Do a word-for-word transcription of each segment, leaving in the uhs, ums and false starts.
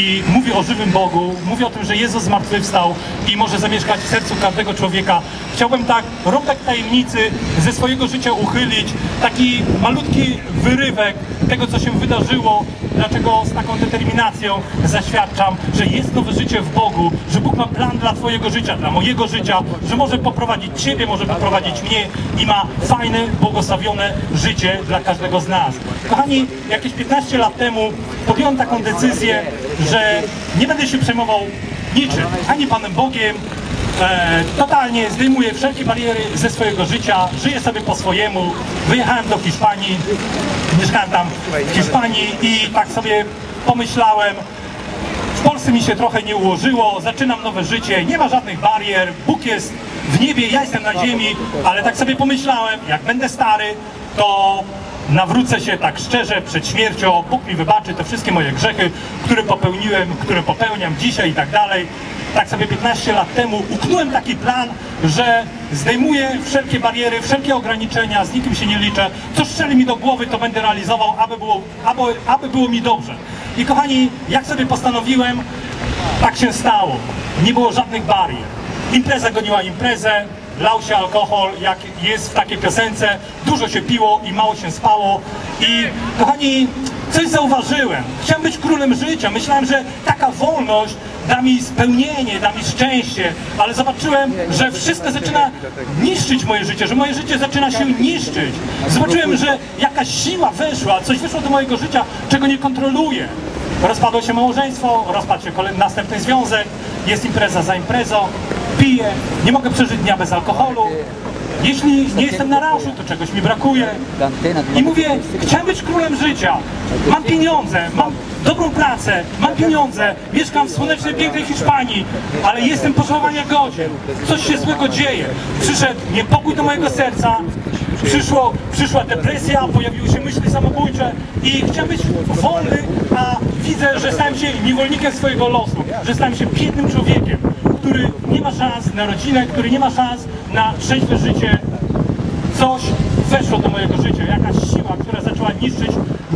i mówi o żywym Bogu, mówi o tym, że Jezus zmartwychwstał i może zamieszkać w sercu każdego człowieka. Chciałbym tak rąbek tajemnicy ze swojego życia uchylić, taki malutki wyrywek tego, co się wydarzyło, dlaczego z taką determinacją zaświadczam, że jest nowe życie w Bogu, że Bóg ma plan dla twojego życia, dla mojego życia, że może poprowadzić ciebie, może poprowadzić mnie i ma fajne, błogosławione życie dla każdego z nas. Kochani, jakieś piętnaście lat temu podjąłem taką decyzję, że nie będę się przejmował niczym, ani Panem Bogiem. E, totalnie zdejmuję wszelkie bariery ze swojego życia, żyję sobie po swojemu. Wyjechałem do Hiszpanii, mieszkałem tam w Hiszpanii i tak sobie pomyślałem, w Polsce mi się trochę nie ułożyło, zaczynam nowe życie, nie ma żadnych barier, Bóg jest w niebie, ja jestem na ziemi, ale tak sobie pomyślałem, jak będę stary, to nawrócę się tak szczerze przed śmiercią, Bóg mi wybaczy te wszystkie moje grzechy, które popełniłem, które popełniam dzisiaj i tak dalej. Tak sobie piętnaście lat temu uknąłem taki plan, że zdejmuję wszelkie bariery, wszelkie ograniczenia, z nikim się nie liczę, co strzeli mi do głowy, to będę realizował, aby było, aby, aby było mi dobrze. I kochani, jak sobie postanowiłem, tak się stało. Nie było żadnych barier. Impreza goniła imprezę, lał się alkohol, jak jest w takiej piosence, dużo się piło i mało się spało. I kochani, coś zauważyłem. Chciałem być królem życia. Myślałem, że taka wolność da mi spełnienie, da mi szczęście, ale zobaczyłem, że wszystko zaczyna niszczyć moje życie, że moje życie zaczyna się niszczyć. Zobaczyłem, że jakaś siła weszła, coś wyszło do mojego życia, czego nie kontroluję. Rozpadło się małżeństwo, rozpadł się kolejny, następny związek, jest impreza za imprezą, piję, nie mogę przeżyć dnia bez alkoholu. Jeśli nie jestem na rauszu, to czegoś mi brakuje. I mówię, chciałem być królem życia. Mam pieniądze, mam dobrą pracę, mam pieniądze, mieszkam w słonecznej, pięknej Hiszpanii, ale jestem pożałowania godzien. Coś się złego dzieje. Przyszedł niepokój do mojego serca, przyszło, przyszła depresja, pojawiły się myśli samobójcze i chciałem być wolny, a widzę, że stałem się niewolnikiem swojego losu, że stałem się biednym człowiekiem, który nie ma szans na rodzinę, który nie ma szans na trzeźwe życie. Coś weszło do mojego życia, jakaś siła, która zaczęła niszczyć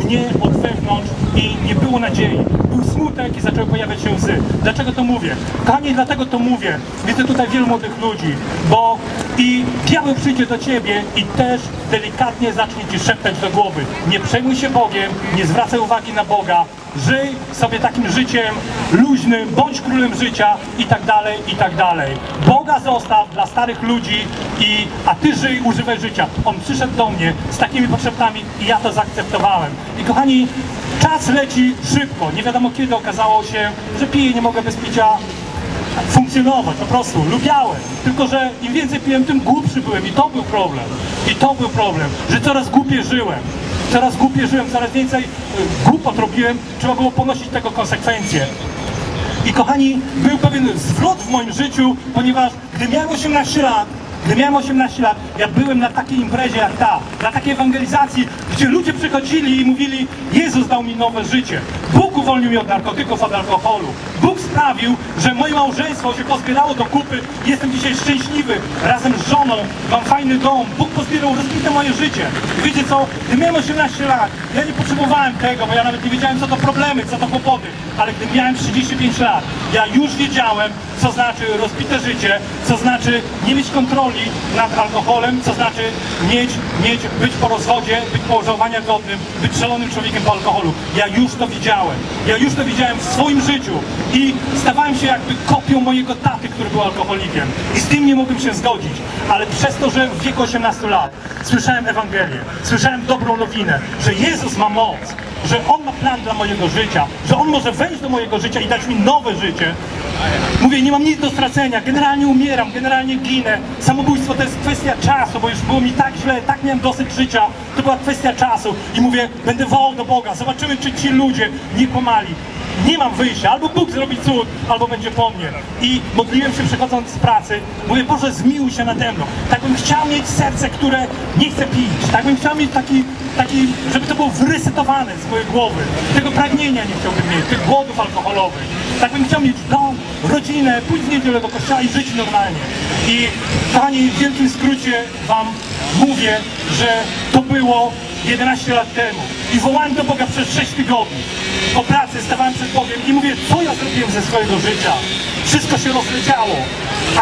mnie od wewnątrz i nie było nadziei. Był smutek i zaczęły pojawiać się łzy. Dlaczego to mówię? Kochani, dlatego to mówię. Widzę tutaj wielu młodych ludzi, bo i diabeł przyjdzie do ciebie i też delikatnie zacznie ci szeptać do głowy. Nie przejmuj się Bogiem, nie zwracaj uwagi na Boga, żyj sobie takim życiem luźnym, bądź królem życia i tak dalej, i tak dalej. Boga zostaw dla starych ludzi, i, a ty żyj, używaj życia. On przyszedł do mnie z takimi potrzebami i ja to zaakceptowałem. I kochani, czas leci szybko. Nie wiadomo kiedy okazało się, że piję, nie mogę bez picia funkcjonować, po prostu lubiałem, tylko że im więcej piłem, tym głupszy byłem i to był problem, i to był problem, że coraz głupiej żyłem, coraz głupiej żyłem, coraz więcej głupot robiłem, trzeba było ponosić tego konsekwencje. I kochani, był pewien zwrot w moim życiu, ponieważ gdy miałem osiemnaście lat, Gdy miałem osiemnaście lat, ja byłem na takiej imprezie jak ta, na takiej ewangelizacji, gdzie ludzie przychodzili i mówili, Jezus dał mi nowe życie, Bóg uwolnił mnie od narkotyków, od alkoholu, Bóg sprawił, że moje małżeństwo się pozbierało do kupy, jestem dzisiaj szczęśliwy, razem z żoną, mam fajny dom, Bóg pozbierał rozbite moje życie. I wiecie co, gdy miałem osiemnaście lat, ja nie potrzebowałem tego, bo ja nawet nie wiedziałem, co to problemy, co to kłopoty, ale gdy miałem trzydzieści pięć lat, ja już wiedziałem, co znaczy rozbite życie, co znaczy nie mieć kontroli nad alkoholem, co znaczy mieć, mieć, być po rozwodzie, być pożałowania godnym, być szalonym człowiekiem po alkoholu. Ja już to widziałem. Ja już to widziałem w swoim życiu i stawałem się jakby kopią mojego taty, który był alkoholikiem. I z tym nie mogłem się zgodzić, ale przez to, że w wieku osiemnastu lat słyszałem Ewangelię, słyszałem dobrą nowinę, że Jezus ma moc, że On ma plan dla mojego życia, że On może wejść do mojego życia i dać mi nowe życie. Mówię, nie mam nic do stracenia, generalnie umieram, generalnie ginę. Samobójstwo to jest kwestia czasu, bo już było mi tak źle, tak miałem dosyć życia. To była kwestia czasu i mówię, będę wołał do Boga, zobaczymy, czy ci ludzie nie kłamali. Nie mam wyjścia, albo Bóg zrobi cud, albo będzie po mnie. I modliłem się przechodząc z pracy, mówię, Boże, zmiłuj się nade mną. Tak bym chciał mieć serce, które nie chce pić. Tak bym chciał mieć taki, taki, żeby to było wyresetowane z mojej głowy. Tego pragnienia nie chciałbym mieć, tych głodów alkoholowych. Tak bym chciał mieć dom, rodzinę, pójść w niedzielę do kościoła i żyć normalnie. I kochani, w wielkim skrócie wam mówię, że to było jedenaście lat temu. I wołałem do Boga przez sześć tygodni. po pracy stawałem przed Bogiem i mówię, co ja zrobiłem ze swojego życia. Wszystko się rozleciało.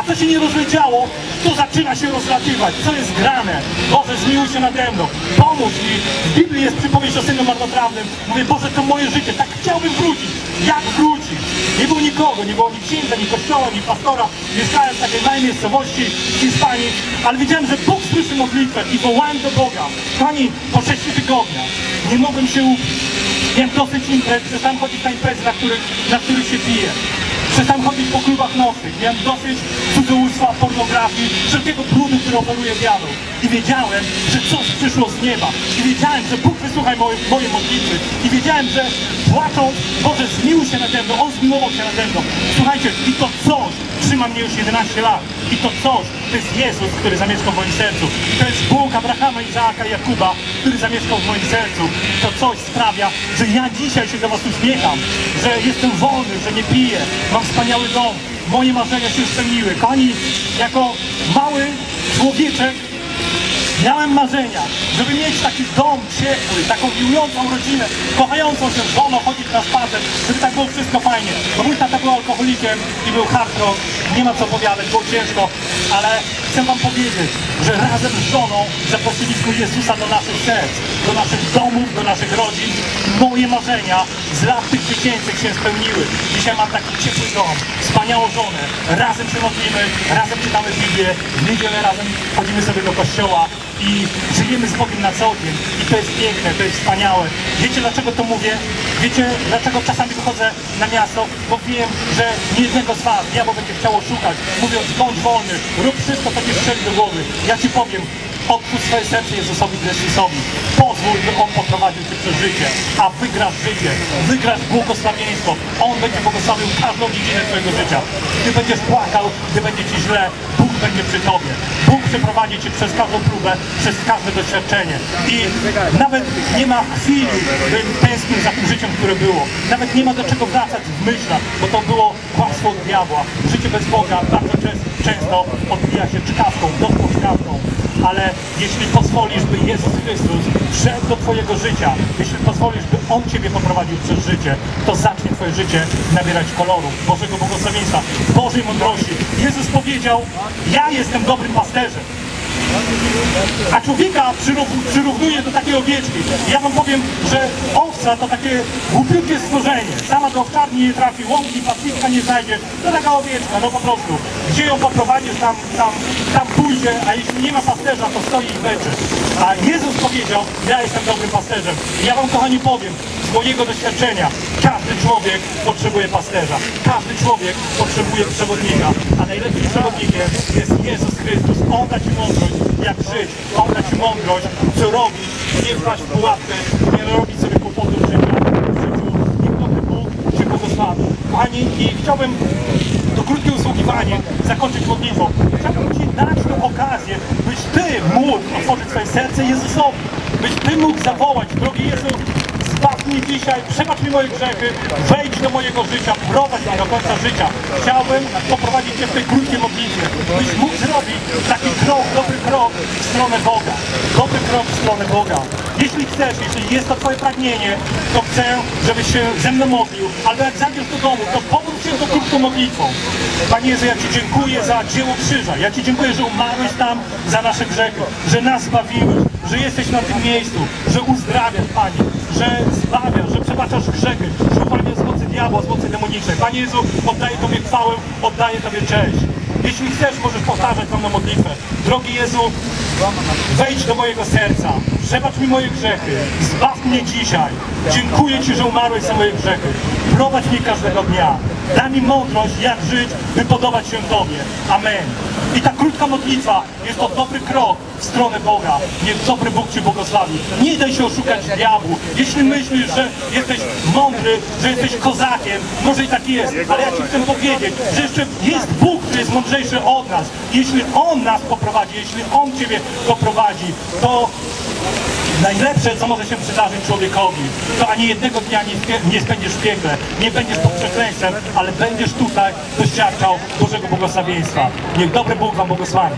A co się nie rozleciało, to zaczyna się rozlatywać. Co jest grane? Boże, zmiłuj się nade mną. Pomóż mi. W Biblii jest przypowieść o synu marnotrawnym. Mówię, Boże, to moje życie. Tak chciałbym wrócić. Jak wrócić? Nie było nikogo. Nie było ni księdza, ni kościoła, ni pastora. Mieszkałem w takiej małej miejscowości w Hiszpanii. Ale wiedziałem, że Bóg słyszy modlitwę i wołałem do Boga. Pani, po sześciu tygodniach nie mogłem się upić. Miałem dosyć imprez. Przestałem chodzić na imprezy, na których, na których się pije. Przestałem chodzić po klubach nocnych, miałem dosyć cudzołóstwa, pornografii, wszelkiego brudu, który operuje wiarą. I wiedziałem, że coś przyszło z nieba. I wiedziałem, że Bóg wysłuchaj moje, moje modlitwy. I wiedziałem, że płacząc, Boże, zmiłuj się nade mną, On zmiłował się nade mną. Słuchajcie, i to coś trzyma mnie już jedenaście lat. I to coś, to jest Jezus, który zamieszkał w moim sercu. I to jest Bóg Abrahama, Izaaka i Jakuba, który zamieszkał w moim sercu. I to coś sprawia, że ja dzisiaj się do was uśmiecham, że jestem wolny, że nie piję. Mam wspaniały dom, moje marzenia się spełniły. Kochani, jako mały człowieczek miałem marzenia, żeby mieć taki dom ciepły, taką miłującą rodzinę, kochającą się żoną, chodzić na spacer, żeby tak było wszystko fajnie. Bo mój tata był alkoholikiem i był hardcore, nie ma co opowiadać, było ciężko, ale chcę wam powiedzieć, że razem z żoną zaprosiliśmy Jezusa do naszych serc, do naszych domów, do naszych rodzin. Moje marzenia z lat tych dziecięcych się spełniły. Dzisiaj mam taki ciepły dom, wspaniałą żonę. Razem się modlimy, razem czytamy Biblię, w niedzielę razem chodzimy sobie do kościoła i żyjemy z Bogiem na co dzień. I to jest piękne, to jest wspaniałe. Wiecie, dlaczego to mówię? Wiecie, dlaczego czasami wychodzę na miasto? Bo wiem, że nie jednego z was diabeł będzie chciało szukać, mówiąc, bądź wolny, rób wszystko, co ci strzeli do głowy. Ja ci powiem, otwórz swoje serce Jezusowi Chrystusowi. Pozwól, by On poprowadził cię przez życie, a wygrasz życie, wygrasz błogosławieństwo. On będzie błogosławił każdą dziedzinę twojego życia. Gdy będziesz płakał, gdy będzie ci źle, Bóg będzie przy tobie. Bóg przeprowadzi cię przez każdą próbę, przez każde doświadczenie. I nawet nie ma chwili, bym tęsknił za tym życiem, które było. Nawet nie ma do czego wracać w myślach, bo to było kłamstwo od diabła. Życie bez Boga bardzo często odbija się czkawką, dobrą czkawką. Ale jeśli pozwolisz, by Jezus Chrystus wszedł do twojego życia, jeśli pozwolisz, by On ciebie poprowadził przez życie, to zacznie twoje życie nabierać koloru, Bożego błogosławieństwa, Bożej mądrości. Jezus powiedział, ja jestem dobrym pasterzem. A człowieka przyrównuje do takiej owieczki. Ja wam powiem, że owca to takie głupiutkie stworzenie. Sama do owczarni nie trafi, łąki, paswiska nie zajdzie. To taka owieczka, no po prostu. Gdzie ją poprowadzisz, tam, tam, tam pójdzie, a jeśli nie ma pasterza, to stoi i beczy. A Jezus powiedział, ja jestem dobrym pasterzem. I ja wam, kochani, powiem, z mojego doświadczenia, każdy człowiek potrzebuje pasterza. Każdy człowiek potrzebuje przewodnika. A najlepszym przewodnikiem jest Jezus Chrystus. On da ci mądrość, jak żyć. On da ci mądrość, co robić, nie wpaść w pułapkę, nie robić sobie kłopotów w życiu. Niech dobry Bóg się błogosławi. Kochani, i chciałbym to krótkie usługiwanie zakończyć modlitwą. Chciałbym ci dać tę okazję, byś ty mógł otworzyć swoje serce Jezusowi. Byś ty mógł zawołać, drogi Jezus, zbaw mi dzisiaj, przebacz mi moje grzechy, wejdź do mojego życia, prowadź mnie do końca życia. Chciałbym poprowadzić Cię w tej krótkiej modlitwie, byś mógł zrobić taki krok, dobry krok w stronę Boga. Dobry krok w stronę Boga. Jeśli chcesz, jeśli jest to Twoje pragnienie, to chcę, żebyś się ze mną modlił. Albo jak zajdziesz do domu, to powróć się do krótką modlitwą. Panie Jezu, ja Ci dziękuję za dzieło krzyża. Ja Ci dziękuję, że umarłeś tam za nasze grzechy, że nas zbawiłeś, że jesteś na tym miejscu, że uzdrawiasz, Panie, że zbawiasz, że przebaczasz grzechy, że uwalniasz z mocy diabła, z mocy demonicznej. Panie Jezu, oddaję Tobie chwałę, oddaję Tobie cześć. Jeśli chcesz, możesz powtarzać za mną modlitwę. Drogi Jezu, wejdź do mojego serca, przebacz mi moje grzechy, zbaw mnie dzisiaj. Dziękuję Ci, że umarłeś za moje grzechy. Prowadź mnie każdego dnia. Daj mi mądrość, jak żyć, by podobać się Tobie. Amen. I ta krótka modlitwa jest to dobry krok w stronę Boga. Niech dobry Bóg Cię błogosławi. Nie daj się oszukać diabłu. Jeśli myślisz, że jesteś mądry, że jesteś kozakiem, może i tak jest, ale ja Ci chcę powiedzieć, że jeszcze jest Bóg, który jest mądrzejszy od nas. Jeśli On nas poprowadzi, jeśli On Ciebie poprowadzi, to najlepsze, co może się przydarzyć człowiekowi, to ani jednego dnia nie, nie spędzisz w piekle, nie będziesz pod przekleństwem, ale będziesz tutaj doświadczał Bożego błogosławieństwa. Niech dobry Bóg wam błogosławi.